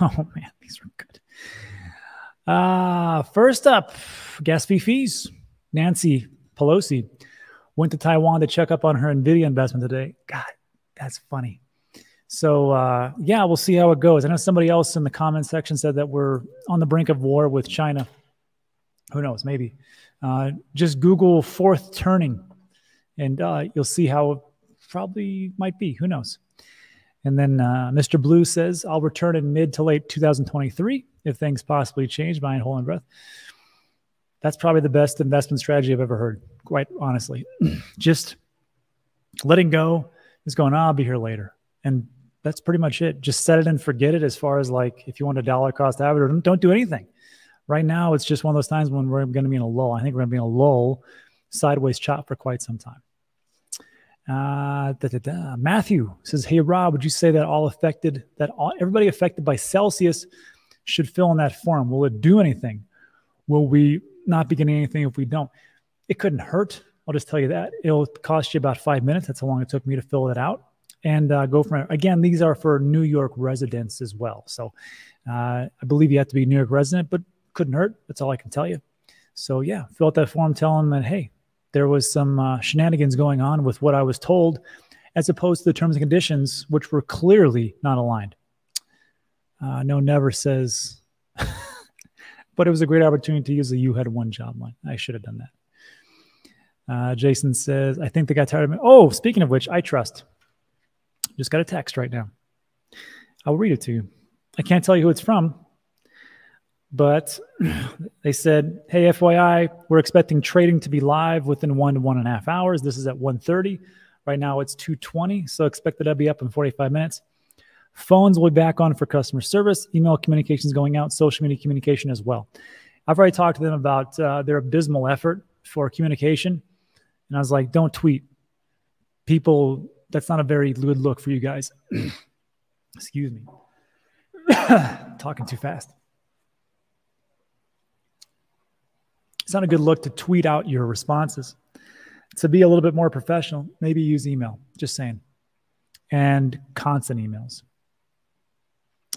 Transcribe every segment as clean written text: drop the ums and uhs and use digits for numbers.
Oh, man, these are good. First up, gas fee fees. Nancy Pelosi went to Taiwan to check up on her Nvidia investment today. God, that's funny. So, yeah, we'll see how it goes. I know somebody else in the comment section said that we're on the brink of war with China. Who knows? Maybe. Just Google fourth turning, and you'll see how it probably might be. Who knows? And then Mr. Blue says, I'll return in mid to late 2023 if things possibly change, mind, whole, and breath. That's probably the best investment strategy I've ever heard, quite honestly. Just letting go is going, I'll be here later. And that's pretty much it. Just set it and forget it as far as like if you want a dollar cost average or don't do anything. Right now, it's just one of those times when we're going to be in a lull. I think we're going to be in a lull, sideways chop for quite some time. Matthew says, hey, Rob, would you say that everybody affected by Celsius should fill in that form? Will it do anything? Will we not be getting anything if we don't? It couldn't hurt. I'll just tell you that. It'll cost you about 5 minutes. That's how long it took me to fill that out and go from there. Again, these are for New York residents as well. So I believe you have to be a New York resident, but couldn't hurt. That's all I can tell you. So yeah, fill out that form, tell them that, hey, there was some shenanigans going on with what I was told, as opposed to the terms and conditions, which were clearly not aligned. No, never says, but it was a great opportunity to use the you had one job line. I should have done that. Jason says, I think they got tired of me. Oh, speaking of which, iTrust. Just got a text right now. I'll read it to you. I can't tell you who it's from, but they said, hey, FYI, we're expecting trading to be live within 1 to 1.5 hours. This is at 1:30. Right now it's 2:20, so expect that to be up in 45 minutes. Phones will be back on for customer service. Email communications going out, social media communication as well. I've already talked to them about their abysmal effort for communication, and I was like, don't tweet. People, that's not a very good look for you guys. Excuse me. Talking too fast. It's not a good look to tweet out your responses. To be a little bit more professional, maybe use email, just saying. And constant emails.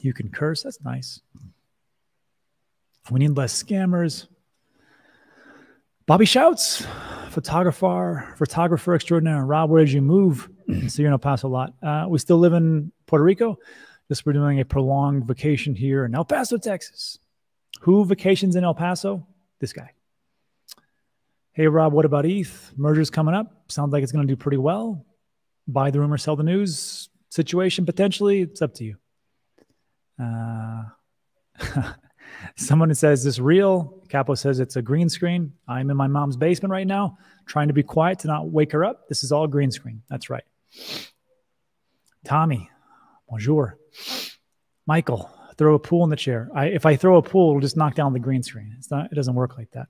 You can curse, that's nice. We need less scammers. Bobby shouts, photographer extraordinaire. Rob, where did you move? So you're in El Paso a lot. We still live in Puerto Rico. Just we're doing a prolonged vacation here in El Paso, Texas. Who vacations in El Paso? This guy. Hey, Rob, what about ETH? Merger's coming up. Sounds like it's going to do pretty well. Buy the rumor, sell the news situation, potentially. It's up to you. Someone says, this real? Capo says, it's a green screen. I'm in my mom's basement right now, trying to be quiet to not wake her up. This is all green screen. That's right. Tommy, bonjour. Michael, throw a pool in the chair. If I throw a pool, it'll just knock down the green screen. It doesn't work like that.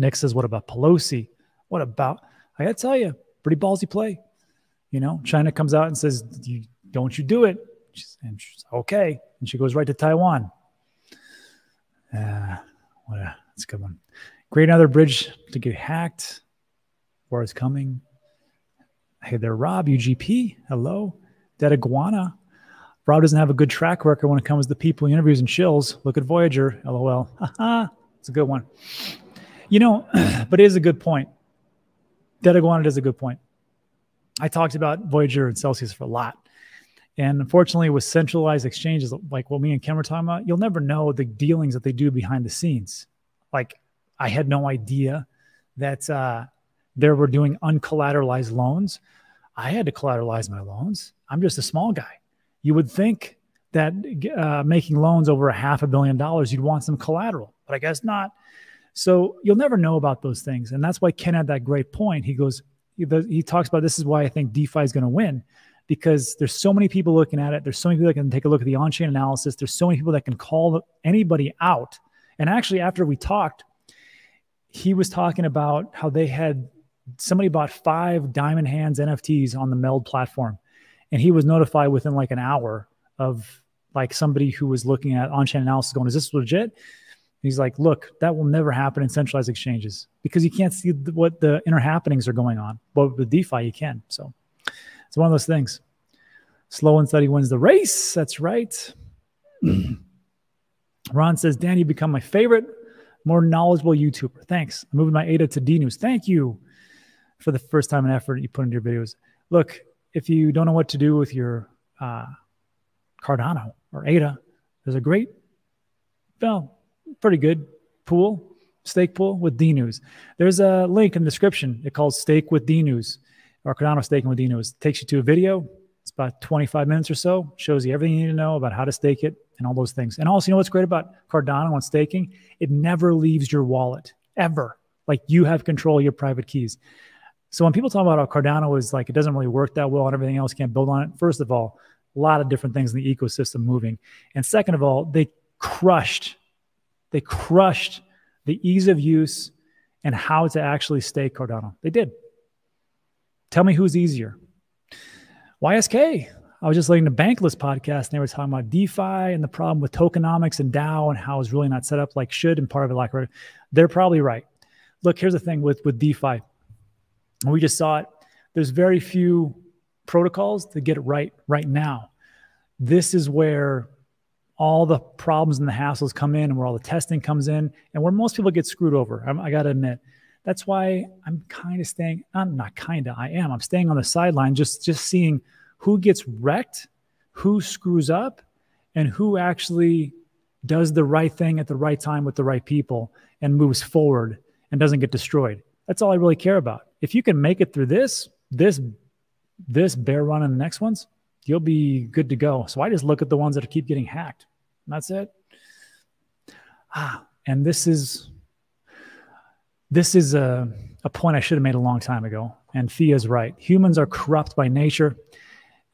Nick says, what about Pelosi? What about, I got to tell you, pretty ballsy play. You know, China comes out and says, don't you do it. And she's okay. And she goes right to Taiwan. That's a good one. Create another bridge to get hacked. War is coming. Hey there, Rob, UGP. Hello. Dead Iguana. Rob doesn't have a good track record when it comes to people he interviews and chills. Look at Voyager. LOL. Haha. It's a good one. You know, but it is a good point. Dead Iguana is a good point. I talked about Voyager and Celsius for a lot. And unfortunately, with centralized exchanges, like what me and Ken were talking about, you'll never know the dealings that they do behind the scenes. Like, I had no idea that they were doing uncollateralized loans. I had to collateralize my loans. I'm just a small guy. You would think that making loans over $500 million, you'd want some collateral, but I guess not. So you'll never know about those things. And that's why Ken had that great point. He goes, he talks about, this is why I think DeFi is going to win, because there's so many people looking at it. There's so many people that can take a look at the on-chain analysis. There's so many people that can call anybody out. And actually, after we talked, he was talking about how they had, somebody bought 5 Diamond Hands NFTs on the Meld platform. And he was notified within like an hour of like somebody who was looking at on-chain analysis going, is this legit? He's like, look, that will never happen in centralized exchanges because you can't see what the inner happenings are going on. But with DeFi, you can. So it's one of those things. Slow and steady wins the race. That's right. Ron says, Dan, you become my favorite, more knowledgeable YouTuber. Thanks. I'm moving my ADA to DNews. Thank you for the first time and effort you put into your videos. Look, if you don't know what to do with your Cardano or ADA, there's a great, well, pretty good pool, stake pool with DNews. There's a link in the description. It calls Stake with DNews or Cardano Staking with DNews. It takes you to a video. It's about 25 minutes or so. Shows you everything you need to know about how to stake it and all those things. And also, you know what's great about Cardano and staking? It never leaves your wallet, ever. Like, you have control of your private keys. So when people talk about how Cardano is like, it doesn't really work that well and everything else, can't build on it. First of all, a lot of different things in the ecosystem moving. And second of all, they crushed the ease of use and how to actually stake Cardano. They did. Tell me who's easier. YSK. I was just listening to Bankless podcast, and they were talking about DeFi and the problem with tokenomics and DAO and how it's really not set up like should, and part of it like right. They're probably right. Look, here's the thing with DeFi. We just saw it. There's very few protocols to get it right now. This is where all the problems and the hassles come in, and where all the testing comes in, and where most people get screwed over. I got to admit, that's why I'm kind of staying. I'm not kind of. I am. I'm staying on the sideline, just seeing who gets wrecked, who screws up, and who actually does the right thing at the right time with the right people and moves forward and doesn't get destroyed. That's all I really care about. If you can make it through this bear run and the next ones, you'll be good to go. So I just look at the ones that keep getting hacked. And that's it. And this is a point I should have made a long time ago. And Thea's right. Humans are corrupt by nature.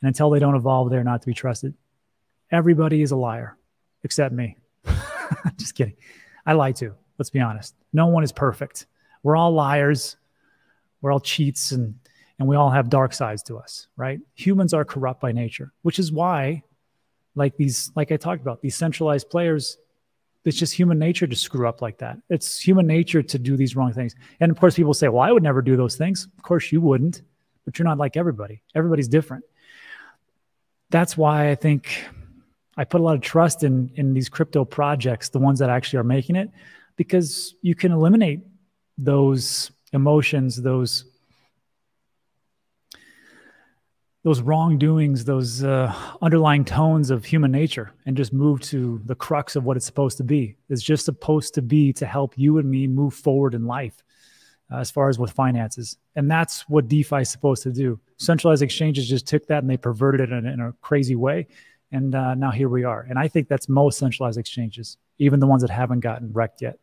And until they don't evolve, they're not to be trusted. Everybody is a liar, except me. Just kidding. I lie too. Let's be honest. No one is perfect. We're all liars. We're all cheats, and we all have dark sides to us, right? Humans are corrupt by nature, which is why, like I talked about, these centralized players, it's just human nature to screw up like that. It's human nature to do these wrong things. And of course, people say, well, I would never do those things. Of course you wouldn't, but you're not like everybody. Everybody's different. That's why I think I put a lot of trust in these crypto projects, the ones that actually are making it, because you can eliminate those emotions, those wrongdoings, those underlying tones of human nature, and just move to the crux of what it's supposed to be. It's just supposed to be to help you and me move forward in life as far as with finances. And that's what DeFi is supposed to do. Centralized exchanges just took that and they perverted it in a crazy way. And now here we are. And I think that's most centralized exchanges, even the ones that haven't gotten wrecked yet.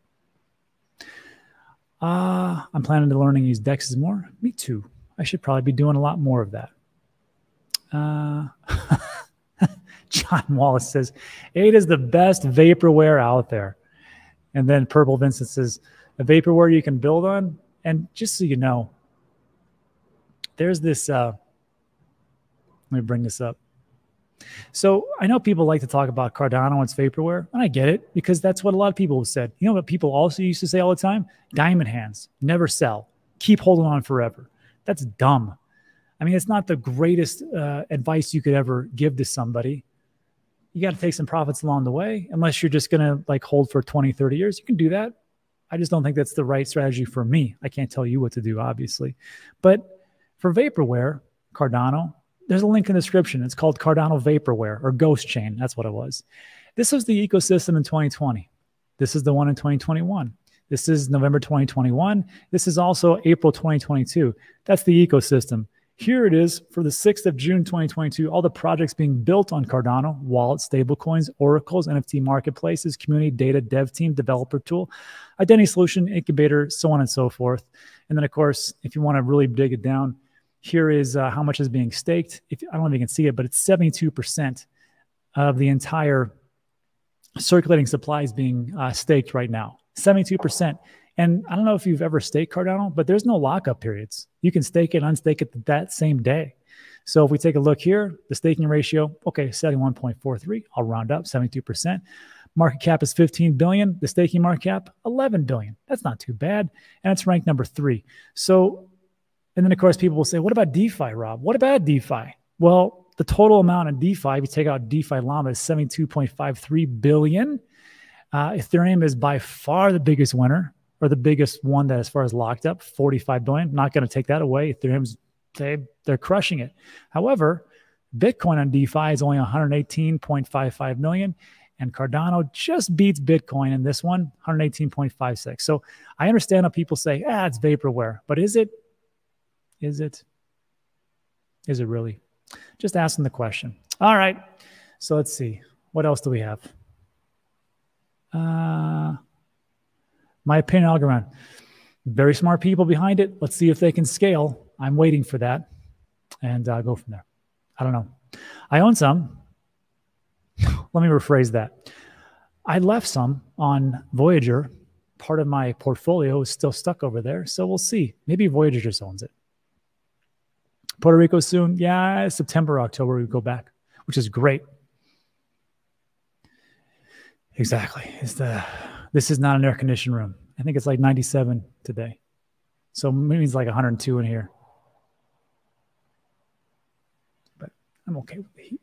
I'm planning to learn and use DEXs more. Me too. I should probably be doing a lot more of that. John Wallace says, ADA is the best vaporware out there. And then Purple Vincent says, a vaporware you can build on. And just so you know, there's this, let me bring this up. So I know people like to talk about Cardano and its vaporware, and I get it, because that's what a lot of people have said. You know what people also used to say all the time? Diamond hands, never sell, keep holding on forever. That's dumb. I mean, it's not the greatest advice you could ever give to somebody. You got to take some profits along the way, unless you're just going to like hold for 20, 30 years. You can do that. I just don't think that's the right strategy for me. I can't tell you what to do, obviously. But for vaporware, Cardano, there's a link in the description. It's called Cardano Vaporware or Ghost Chain. That's what it was. This was the ecosystem in 2020. This is the one in 2021. This is November 2021. This is also April 2022. That's the ecosystem. Here it is for the 6th of June, 2022, all the projects being built on Cardano, wallet, stablecoins, oracles, NFT marketplaces, community, data, dev team, developer tool, identity solution, incubator, so on and so forth. And then, of course, if you want to really dig it down, here is how much is being staked. I don't know if you can see it, but it's 72% of the entire circulating supply is being staked right now, 72%. And I don't know if you've ever staked Cardano, but there's no lockup periods. You can stake it, unstake it that same day. So if we take a look here, the staking ratio, okay, 71.43. I'll round up, 72%. Market cap is 15 billion. The staking market cap, 11 billion. That's not too bad. And it's ranked number 3. So, and then of course people will say, what about DeFi, Rob? What about DeFi? Well, the total amount in DeFi, if you take out DeFi Llama, is $72.53 billion. Ethereum is by far the biggest winner, or the biggest one that as far as locked up, $45 billion. Not going to take that away. Ethereum's, they're crushing it. However, Bitcoin on DeFi is only $118.55 million. And Cardano just beats Bitcoin in this one, 118.56. So I understand how people say, ah, it's vaporware. But is it? Is it? Is it really? Just asking the question. All right. So let's see. What else do we have? My opinion, Algorand. Very smart people behind it. Let's see if they can scale. I'm waiting for that. And go from there. I don't know. I own some. Let me rephrase that. I left some on Voyager. Part of my portfolio is still stuck over there. So we'll see. Maybe Voyager just owns it. Puerto Rico soon. Yeah, September, October, we go back, which is great. Exactly. It's the, this is not an air-conditioned room. I think it's like 97 today. So maybe it's like 102 in here. But I'm okay with the heat.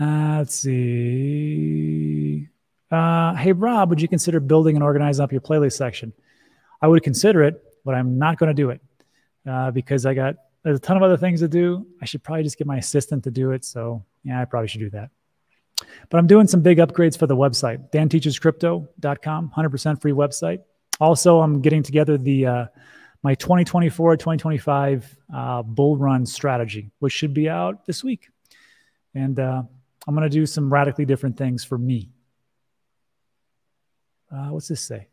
Let's see. Hey, Rob, would you consider building and organizing up your playlist section? I would consider it, but I'm not going to do it because I got there's a ton of other things to do. I should probably just get my assistant to do it. So, yeah, I probably should do that. But I'm doing some big upgrades for the website, DanTeachesCrypto.com, 100% free website. Also, I'm getting together the my 2024-2025 bull run strategy, which should be out this week. And I'm going to do some radically different things for me. What's this say?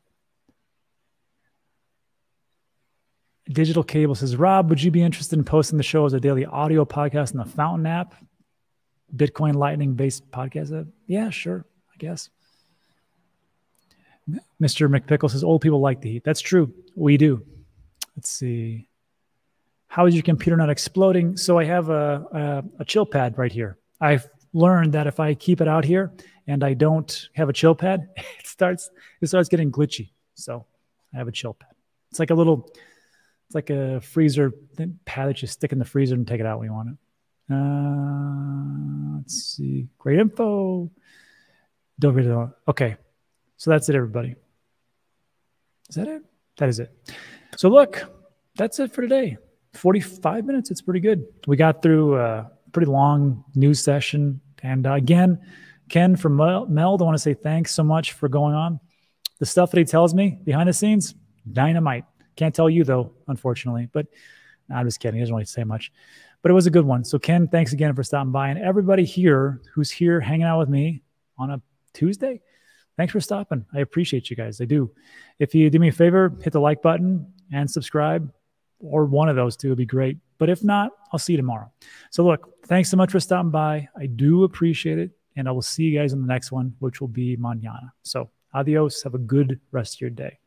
Digital Cable says, Rob, would you be interested in posting the show as a daily audio podcast in the Fountain app? Bitcoin Lightning-based podcast app? Yeah, sure, I guess. Mr. McPickle says, old people like the heat. That's true. We do. Let's see. How is your computer not exploding? So I have a chill pad right here. I've learned that if I keep it out here and I don't have a chill pad, it starts getting glitchy. So I have a chill pad. It's like a little, it's like a freezer pad that you stick in the freezer and take it out when you want it. Let's see. Great info. Don't read it all. Okay. So that's it, everybody. Is that it? That is it. So look, that's it for today. 45 minutes. It's pretty good. We got through a pretty long news session. And again, Ken from Meld, I want to say thanks so much for going on. The stuff that he tells me behind the scenes, dynamite. Can't tell you though, unfortunately, but no, I'm just kidding. He doesn't really say much, but it was a good one. So Ken, thanks again for stopping by, and everybody here who's here hanging out with me on a Tuesday. Thanks for stopping. I appreciate you guys. I do. If you do me a favor, hit the like button and subscribe. Or one of those two would be great. But if not, I'll see you tomorrow. So look, thanks so much for stopping by. I do appreciate it. And I will see you guys in the next one, which will be mañana. So adios. Have a good rest of your day.